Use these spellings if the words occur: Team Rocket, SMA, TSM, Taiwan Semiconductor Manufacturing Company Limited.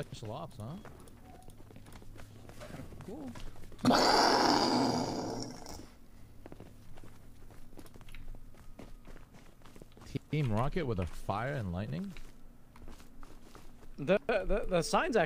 special ops, huh? Cool. Team Rocket with a fire and lightning? The sign's actually